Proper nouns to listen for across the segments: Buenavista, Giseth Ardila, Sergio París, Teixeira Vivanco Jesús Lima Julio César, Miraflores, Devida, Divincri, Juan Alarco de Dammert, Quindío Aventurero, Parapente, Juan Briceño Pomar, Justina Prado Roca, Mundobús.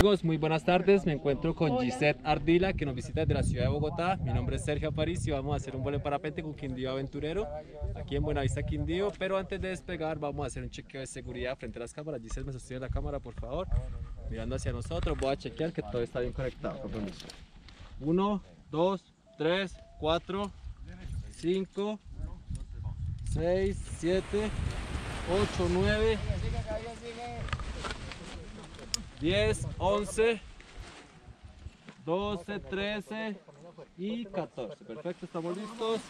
Amigos, muy buenas tardes, me encuentro con Giseth Ardila, que nos visita desde la ciudad de Bogotá. Mi nombre es Sergio París y vamos a hacer un vuelo en parapente con Quindío Aventurero, aquí en Buenavista, Quindío. Pero antes de despegar vamos a hacer un chequeo de seguridad frente a las cámaras. Giseth, me sostiene la cámara, por favor, mirando hacia nosotros. Voy a chequear que todo está bien conectado. 1, 2, 3, 4, 5, 6, 7, 8, 9... 10, 11, 12, 13 y 14. Perfecto, estamos listos.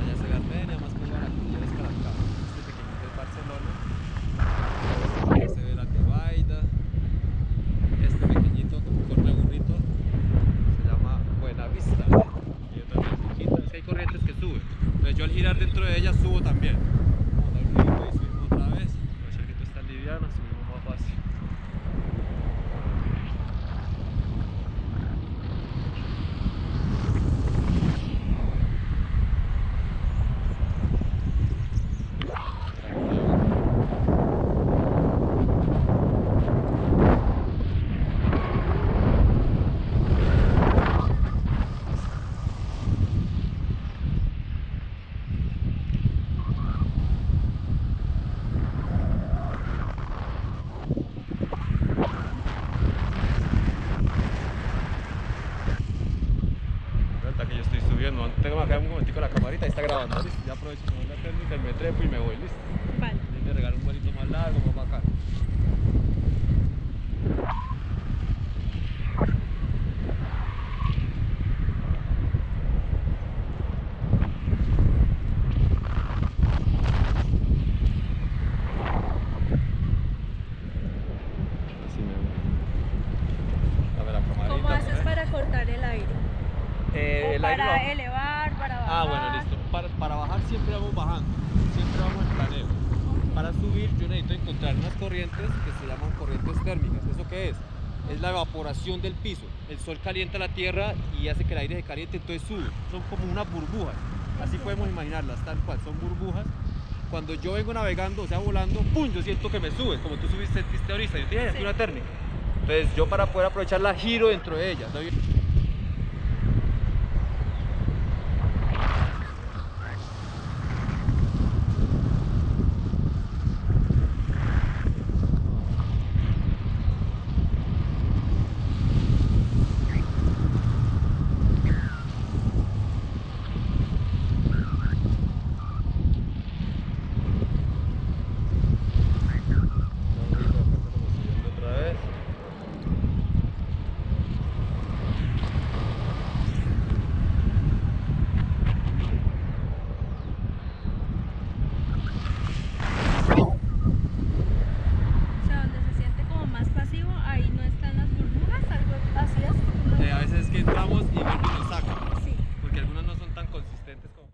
Allá se garden, además que llevan actividades para acá. Este pequeñito es Barcelona. Ahí se ve la tebaida. Este pequeñito como corre burrito se llama Buenavista. Y otra vez chiquita. Es que hay corrientes que suben. Entonces yo al girar dentro de ella subo también. Vamos a dar un poquito y subimos otra vez. Voy a echar que tú estás liviano, subimos más fácil. Tengo que acá un momentico la camarita, ahí está grabando, ¿listo? Ya aprovecho con la técnica y me trepo y me voy, ¿listo? Vale. Voy a regar un bolito más largo, más bacán. Así me voy. Dame la camarita. ¿Cómo haces para cortar el aire? Para elevar, para bajar. Ah, bueno, listo. Para bajar siempre vamos bajando, siempre vamos en planeo. Para subir yo necesito encontrar unas corrientes que se llaman corrientes térmicas. ¿Eso qué es? Es la evaporación del piso. El sol calienta la tierra y hace que el aire se caliente, entonces sube. Son como unas burbujas, así podemos imaginarlas, tal cual, son burbujas. Cuando yo vengo navegando, o sea volando, ¡pum!, yo siento que me sube, como tú subiste, sentiste ahorita, yo tenía una térmica. Entonces yo para poder aprovecharla giro dentro de ella, ¿no? Así es. A veces es que entramos y nos saca.